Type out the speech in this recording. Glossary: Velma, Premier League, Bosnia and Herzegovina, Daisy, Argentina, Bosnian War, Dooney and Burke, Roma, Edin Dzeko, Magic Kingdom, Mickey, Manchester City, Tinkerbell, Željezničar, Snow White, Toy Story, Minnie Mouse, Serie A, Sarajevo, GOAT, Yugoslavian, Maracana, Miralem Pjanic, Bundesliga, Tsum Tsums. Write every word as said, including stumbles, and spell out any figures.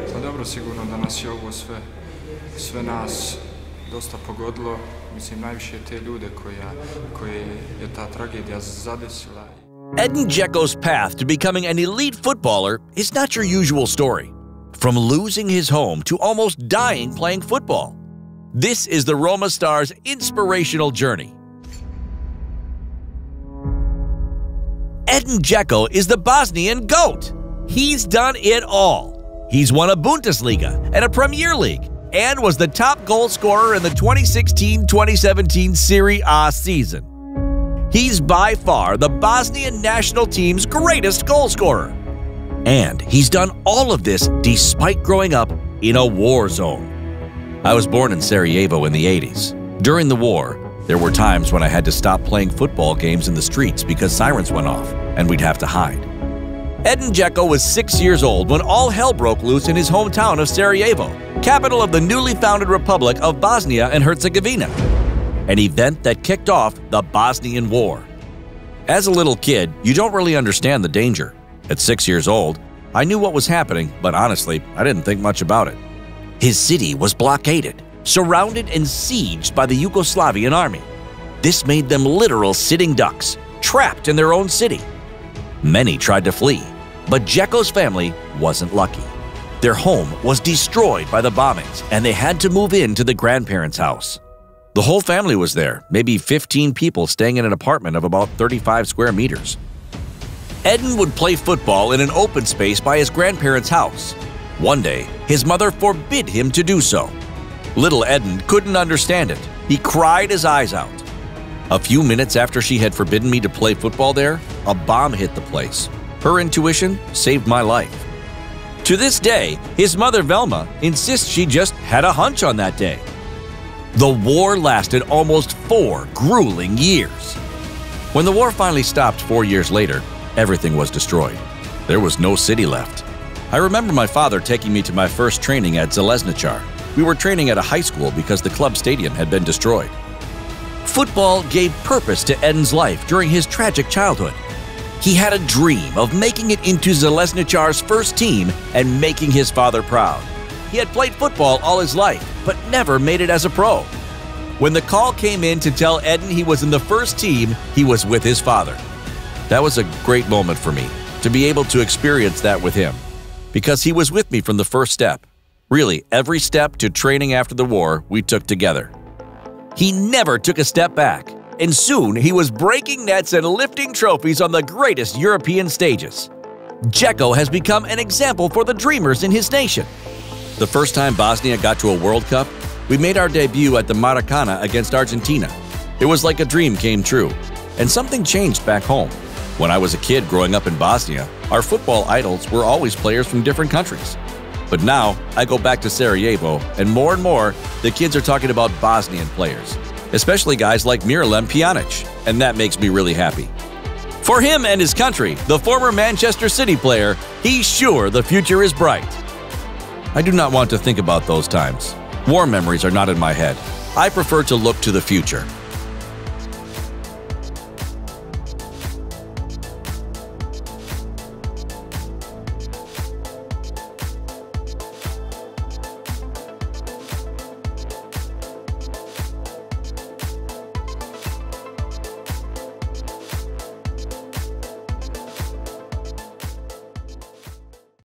Pa dobro, sigurno da nas je ovo sve, sve nas dosta pogodilo. Mislim, najviše te ljude koja, koje je ta tragedija zadesila. Edin Dzeko's path to becoming an elite footballer is not your usual story. From losing his home to almost dying playing football, this is the Roma star's inspirational journey. Edin Dzeko is the Bosnian GOAT. He's done it all. He's won a Bundesliga and a Premier League and was the top goal scorer in the twenty sixteen twenty seventeen Serie A season. He's by far the Bosnian national team's greatest goal scorer. And he's done all of this despite growing up in a war zone. I was born in Sarajevo in the eighties. During the war, there were times when I had to stop playing football games in the streets because sirens went off and we'd have to hide. Edin Dzeko was six years old when all hell broke loose in his hometown of Sarajevo, capital of the newly founded Republic of Bosnia and Herzegovina, an event that kicked off the Bosnian War. As a little kid, you don't really understand the danger. At six years old, I knew what was happening, but honestly, I didn't think much about it. His city was blockaded, surrounded and sieged by the Yugoslavian army. This made them literal sitting ducks, trapped in their own city. Many tried to flee, but Dzeko's family wasn't lucky. Their home was destroyed by the bombings, and they had to move into the grandparents' house. The whole family was there, maybe fifteen people staying in an apartment of about thirty-five square meters. Edin would play football in an open space by his grandparents' house. One day, his mother forbid him to do so. Little Edin couldn't understand it. He cried his eyes out. A few minutes after she had forbidden me to play football there, a bomb hit the place. Her intuition saved my life. To this day, his mother, Velma, insists she just had a hunch on that day. The war lasted almost four grueling years. When the war finally stopped four years later, everything was destroyed. There was no city left. I remember my father taking me to my first training at Željezničar. We were training at a high school because the club stadium had been destroyed. Football gave purpose to Edin's life during his tragic childhood. He had a dream of making it into Željezničar's first team and making his father proud. He had played football all his life, but never made it as a pro. When the call came in to tell Edin he was in the first team, he was with his father. That was a great moment for me, to be able to experience that with him, because he was with me from the first step. Really, every step to training after the war we took together. He never took a step back, and soon he was breaking nets and lifting trophies on the greatest European stages. Dzeko has become an example for the dreamers in his nation. The first time Bosnia got to a World Cup, we made our debut at the Maracana against Argentina. It was like a dream came true, and something changed back home. When I was a kid growing up in Bosnia, our football idols were always players from different countries. But now, I go back to Sarajevo, and more and more, the kids are talking about Bosnian players, especially guys like Miralem Pjanic, and that makes me really happy. For him and his country, the former Manchester City player, he's sure the future is bright. I do not want to think about those times. War memories are not in my head. I prefer to look to the future.